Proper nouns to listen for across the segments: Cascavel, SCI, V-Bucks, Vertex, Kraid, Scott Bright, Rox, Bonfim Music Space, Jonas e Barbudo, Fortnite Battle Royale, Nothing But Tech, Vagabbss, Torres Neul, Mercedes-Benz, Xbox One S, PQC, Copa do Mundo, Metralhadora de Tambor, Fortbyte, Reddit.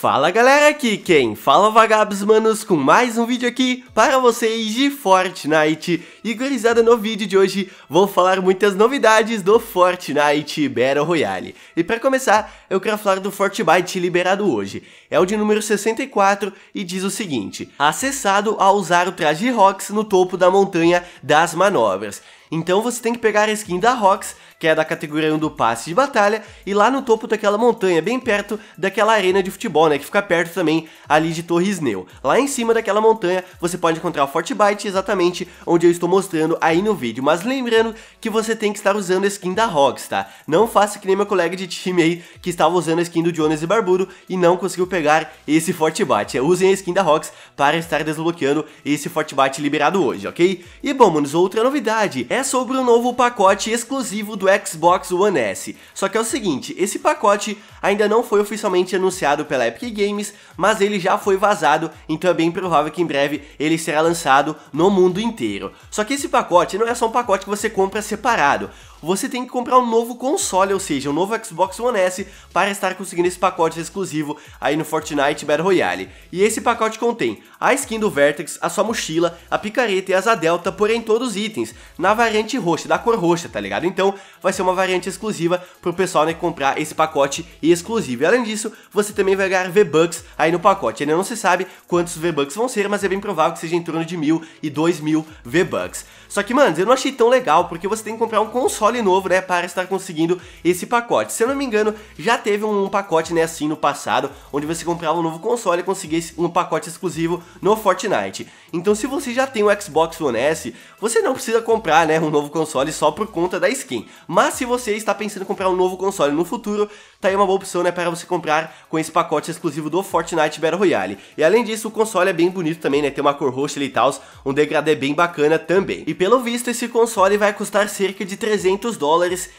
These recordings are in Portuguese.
Fala galera, aqui quem fala Vagabbss, manos, com mais um vídeo aqui para vocês de Fortnite. E gurizada, no vídeo de hoje vou falar muitas novidades do Fortnite Battle Royale. E para começar, eu quero falar do Fortbyte liberado hoje. É o de número 64 e diz o seguinte: acessado ao usar o traje de Rox no topo da montanha das manobras. Então você tem que pegar a skin da Rox, que é da categoria 1 do passe de batalha, e lá no topo daquela montanha, bem perto daquela arena de futebol, né, que fica perto também ali de Torres Neul. Lá em cima daquela montanha você pode encontrar o Fortbyte, exatamente onde eu estou mostrando aí no vídeo. Mas lembrando que você tem que estar usando a skin da Rox, tá? Não faça que nem meu colega de time aí, que estava usando a skin do Jonas e Barbudo e não conseguiu pegar esse Fortbyte. Usem a skin da Rox para estar desbloqueando esse Fortbyte liberado hoje, ok? E bom, manos, outra novidade é sobre o novo pacote exclusivo do Xbox One S. Só que é o seguinte, esse pacote ainda não foi oficialmente anunciado pela Epic Games, mas ele já foi vazado, então é bem provável que em breve ele será lançado no mundo inteiro. Só que esse pacote não é só um pacote que você compra separado. Você tem que comprar um novo console, ou seja, um novo Xbox One S, para estar conseguindo esse pacote exclusivo aí no Fortnite Battle Royale. E esse pacote contém a skin do Vertex, a sua mochila, a picareta e a asa delta, porém todos os itens na variante roxa, da cor roxa, tá ligado? Então vai ser uma variante exclusiva pro pessoal, né, comprar esse pacote exclusivo. E além disso, você também vai ganhar V-Bucks aí no pacote. Ainda não se sabe quantos V-Bucks vão ser, mas é bem provável que seja em torno de 1.000 e 2.000 V-Bucks. Só que, mano, eu não achei tão legal, porque você tem que comprar um console novo, né, para estar conseguindo esse pacote. Se eu não me engano, já teve um pacote, né, assim no passado, onde você comprava um novo console e conseguia um pacote exclusivo no Fortnite. Então se você já tem o Xbox One S, você não precisa comprar, né, um novo console só por conta da skin. Mas se você está pensando em comprar um novo console no futuro, tá aí uma boa opção, né, para você comprar com esse pacote exclusivo do Fortnite Battle Royale. E além disso, o console é bem bonito também, né, tem uma cor roxa ali e tal, um degradê bem bacana também. E pelo visto, esse console vai custar cerca de $300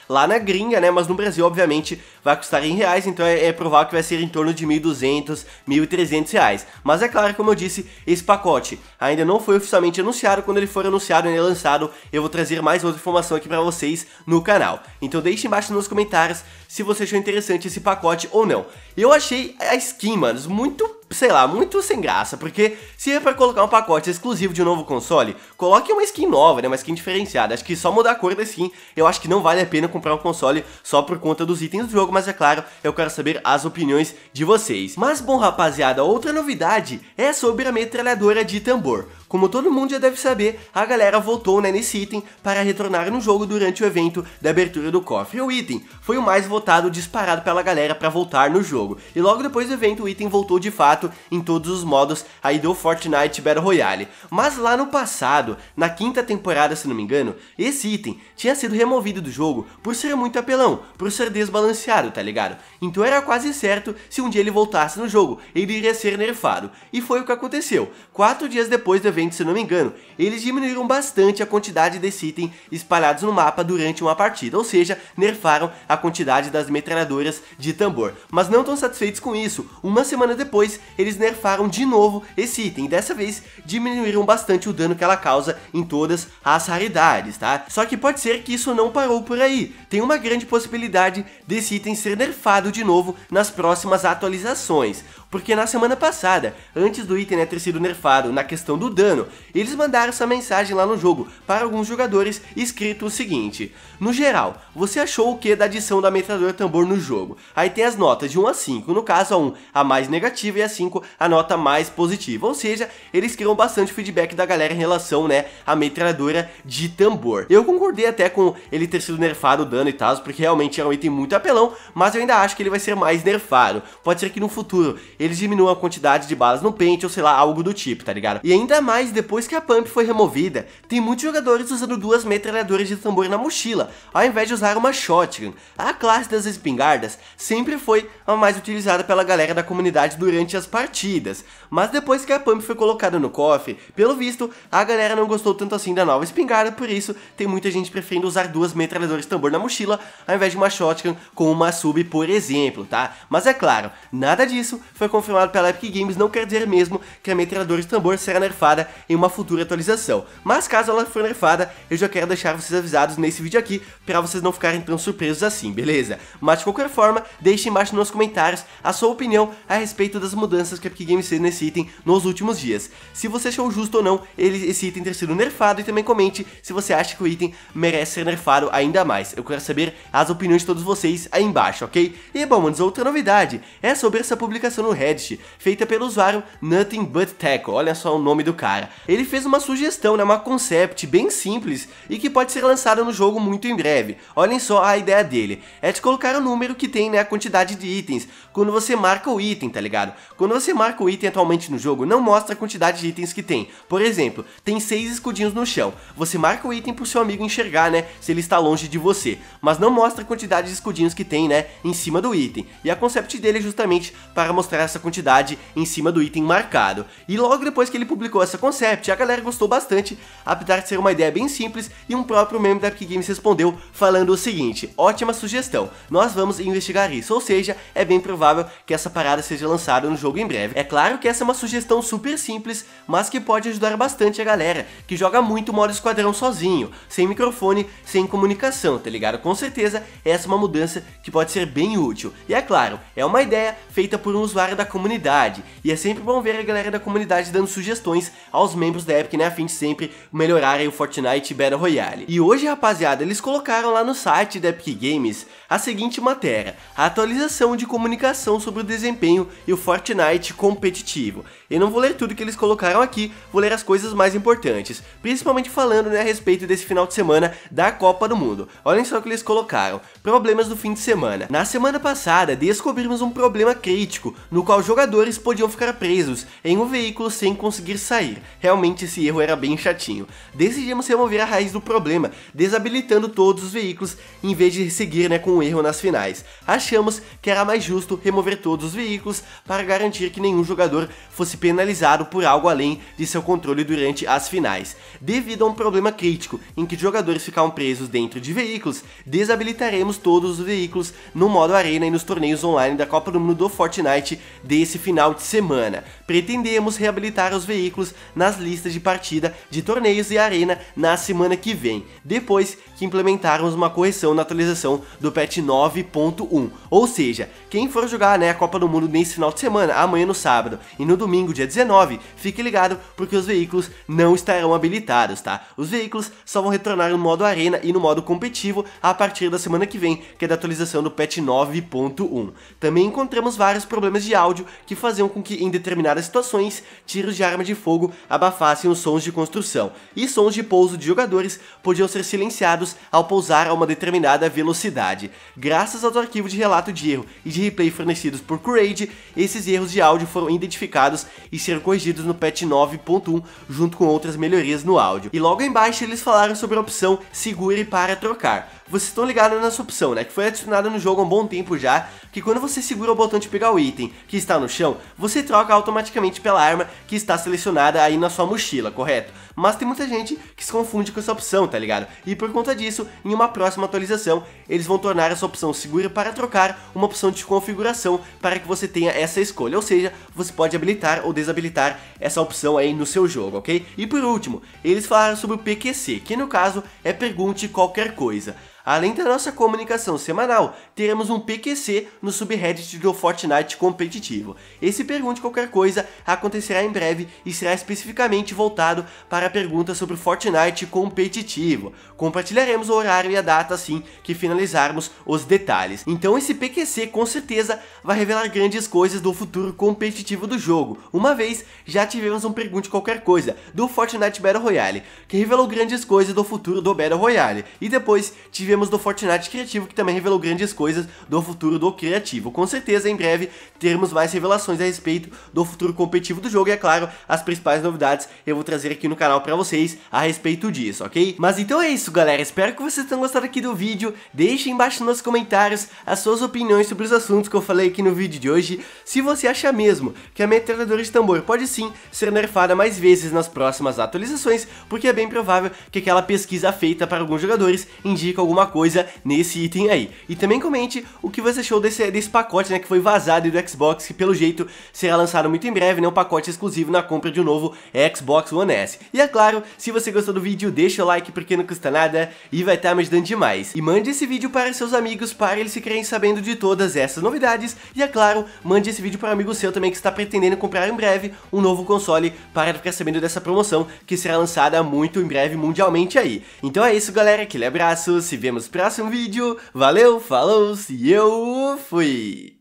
lá na gringa, né, mas no Brasil obviamente vai custar em reais, então é provável que vai ser em torno de 1.200, 1.300 reais. Mas é claro, como eu disse, esse pacote ainda não foi oficialmente anunciado. Quando ele for anunciado e lançado, eu vou trazer mais outra informação aqui pra vocês no canal. Então deixe embaixo nos comentários se você achou interessante esse pacote ou não. Eu achei a skin, manos, muito, sei lá, muito sem graça, porque se é pra colocar um pacote exclusivo de um novo console, coloque uma skin nova, né, uma skin diferenciada. Acho que só mudar a cor da skin, eu acho que não vale a pena comprar um console só por conta dos itens do jogo, mas é claro, eu quero saber as opiniões de vocês. Mas bom, rapaziada, outra novidade é sobre a metralhadora de tambor. Como todo mundo já deve saber, a galera votou, né, nesse item para retornar no jogo durante o evento da abertura do cofre. O item foi o mais votado disparado pela galera para voltar no jogo. E logo depois do evento, o item voltou de fato em todos os modos aí do Fortnite Battle Royale. Mas lá no passado, na quinta temporada, se não me engano, esse item tinha sido removido do jogo por ser muito apelão, por ser desbalanceado, tá ligado? Então era quase certo, se um dia ele voltasse no jogo, ele iria ser nerfado. E foi o que aconteceu. 4 dias depois do evento, se não me engano, eles diminuíram bastante a quantidade desse item espalhados no mapa durante uma partida, ou seja, nerfaram a quantidade das metralhadoras de tambor. Mas não tão satisfeitos com isso, uma semana depois eles nerfaram de novo esse item, e dessa vez diminuíram bastante o dano que ela causa em todas as raridades, tá? Só que pode ser que isso não parou por aí, tem uma grande possibilidade desse item ser nerfado de novo nas próximas atualizações. Porque na semana passada, antes do item, né, ter sido nerfado na questão do dano, eles mandaram essa mensagem lá no jogo para alguns jogadores, escrito o seguinte: no geral, você achou o que da adição da metralhadora tambor no jogo? Aí tem as notas de 1 a 5, no caso a 1 a mais negativa e a 5 a nota mais positiva. Ou seja, eles criam bastante feedback da galera em relação, né, à metralhadora de tambor. Eu concordei até com ele ter sido nerfado o dano e tal, porque realmente era um item muito apelão, mas eu ainda acho que ele vai ser mais nerfado. Pode ser que no futuro eles diminuam a quantidade de balas no pente, ou sei lá, algo do tipo, tá ligado? E ainda mais depois que a pump foi removida, tem muitos jogadores usando 2 metralhadoras de tambor na mochila, ao invés de usar uma shotgun. A classe das espingardas sempre foi a mais utilizada pela galera da comunidade durante as partidas, mas depois que a pump foi colocada no cofre, pelo visto, a galera não gostou tanto assim da nova espingarda, por isso tem muita gente preferindo usar 2 metralhadoras de tambor na mochila, ao invés de uma shotgun com uma sub, por exemplo, tá? Mas é claro, nada disso foi confirmado pela Epic Games, não quer dizer mesmo que a metralhadora de tambor será nerfada nerfada em uma futura atualização. Mas caso ela for nerfada, eu já quero deixar vocês avisados nesse vídeo aqui, pra vocês não ficarem tão surpresos assim, beleza? Mas de qualquer forma, deixe embaixo nos comentários a sua opinião a respeito das mudanças que a Epic Games fez nesse item nos últimos dias. Se você achou justo ou não esse item ter sido nerfado, e também comente se você acha que o item merece ser nerfado ainda mais. Eu quero saber as opiniões de todos vocês aí embaixo, ok? E bom, manos, outra novidade é sobre essa publicação no Reddit, feita pelo usuário Nothing But Tech. Olha só o nome do cara. Ele fez uma sugestão, né, uma concept bem simples e que pode ser lançada no jogo muito em breve. Olhem só a ideia dele, é de colocar o número que tem, né, a quantidade de itens. Quando você marca o item, tá ligado? Quando você marca o item atualmente no jogo, não mostra a quantidade de itens que tem. Por exemplo, tem 6 escudinhos no chão. Você marca o item pro seu amigo enxergar, né, se ele está longe de você, mas não mostra a quantidade de escudinhos que tem, né, em cima do item. E a concept dele é justamente para mostrar essa quantidade em cima do item marcado. E logo depois que ele publicou essa concept, a galera gostou bastante, apesar de ser uma ideia bem simples, e um próprio membro da Epic Games respondeu falando o seguinte: ótima sugestão, nós vamos investigar isso. Ou seja, é bem provável que essa parada seja lançada no jogo em breve. É claro que essa é uma sugestão super simples, mas que pode ajudar bastante a galera que joga muito modo esquadrão sozinho, sem microfone, sem comunicação, tá ligado? Com certeza essa é uma mudança que pode ser bem útil. E é claro, é uma ideia feita por um usuário da comunidade, e é sempre bom ver a galera da comunidade dando sugestões aos membros da Epic, né, a fim de sempre melhorarem o Fortnite Battle Royale. E hoje, rapaziada, eles colocaram lá no site da Epic Games a seguinte matéria: a atualização de comunicação sobre o desempenho e o Fortnite competitivo. Eu não vou ler tudo que eles colocaram aqui, vou ler as coisas mais importantes, principalmente falando, né, a respeito desse final de semana da Copa do Mundo. Olhem só o que eles colocaram: problemas do fim de semana. Na semana passada, descobrimos um problema crítico no qual jogadores podiam ficar presos em um veículo sem conseguir sair. Realmente esse erro era bem chatinho. Decidimos remover a raiz do problema, desabilitando todos os veículos em vez de seguir, né, com um erro nas finais. Achamos que era mais justo remover todos os veículos para garantir que nenhum jogador fosse penalizado por algo além de seu controle durante as finais. Devido a um problema crítico em que jogadores ficavam presos dentro de veículos, desabilitaremos todos os veículos no modo arena e nos torneios online da Copa do Mundo do Fortnite desse final de semana. Pretendemos reabilitar os veículos nas listas de partida de torneios e arena na semana que vem, depois que implementarmos uma correção na atualização do patch 9.1, ou seja, quem for jogar, né, a Copa do Mundo nesse final de semana, amanhã no sábado e no domingo, dia 19, fique ligado, porque os veículos não estarão habilitados, tá? Os veículos só vão retornar no modo arena e no modo competitivo a partir da semana que vem, que é da atualização do patch 9.1. Também encontramos vários problemas de áudio que faziam com que, em determinadas situações, tiros de arma de fogo abafassem os sons de construção, e sons de pouso de jogadores podiam ser silenciados ao pousar a uma determinada velocidade. Graças ao arquivo de relato de erro e de replay fornecidos por Kraid, esses erros de áudio foram identificados e serão corrigidos no patch 9.1, junto com outras melhorias no áudio. E logo embaixo eles falaram sobre a opção segure para trocar. Vocês estão ligados nessa opção, né, que foi adicionada no jogo há um bom tempo já, que quando você segura o botão de pegar o item que está no chão, você troca automaticamente pela arma que está selecionada aí na sua mochila, correto? Mas tem muita gente que se confunde com essa opção, tá ligado? E por conta disso, em uma próxima atualização, eles vão tornar essa opção segura para trocar uma opção de configuração para que você tenha essa escolha, ou seja, você pode habilitar ou desabilitar essa opção aí no seu jogo, ok? E por último, eles falaram sobre o PQC, que no caso é pergunte qualquer coisa. Além da nossa comunicação semanal, teremos um PQC no subreddit do Fortnite competitivo. Esse pergunte qualquer coisa acontecerá em breve e será especificamente voltado para perguntas sobre Fortnite competitivo. Compartilharemos o horário e a data assim que finalizarmos os detalhes. Então esse PQC com certeza vai revelar grandes coisas do futuro competitivo do jogo, uma vez já tivemos um pergunte qualquer coisa do Fortnite Battle Royale, que revelou grandes coisas do futuro do Battle Royale, e depois tivemos do Fortnite Criativo, que também revelou grandes coisas do futuro do Criativo. Com certeza, em breve, teremos mais revelações a respeito do futuro competitivo do jogo, e é claro, as principais novidades eu vou trazer aqui no canal pra vocês a respeito disso, ok? Mas então é isso, galera, espero que vocês tenham gostado aqui do vídeo. Deixem embaixo nos comentários as suas opiniões sobre os assuntos que eu falei aqui no vídeo de hoje. Se você acha mesmo que a metralhadora de tambor pode sim ser nerfada mais vezes nas próximas atualizações, porque é bem provável que aquela pesquisa feita para alguns jogadores indique alguma coisa nesse item aí. E também comente o que você achou desse pacote, né, que foi vazado do Xbox, que pelo jeito será lançado muito em breve, né, um pacote exclusivo na compra de um novo Xbox One S. E é claro, se você gostou do vídeo, deixa o like porque não custa nada e vai estar me ajudando demais. E mande esse vídeo para seus amigos para eles ficarem sabendo de todas essas novidades. E é claro, mande esse vídeo para um amigo seu também que está pretendendo comprar em breve um novo console para ficar sabendo dessa promoção que será lançada muito em breve mundialmente aí. Então é isso, galera, aquele abraço, se vemos no próximo vídeo, valeu, falou, e eu fui!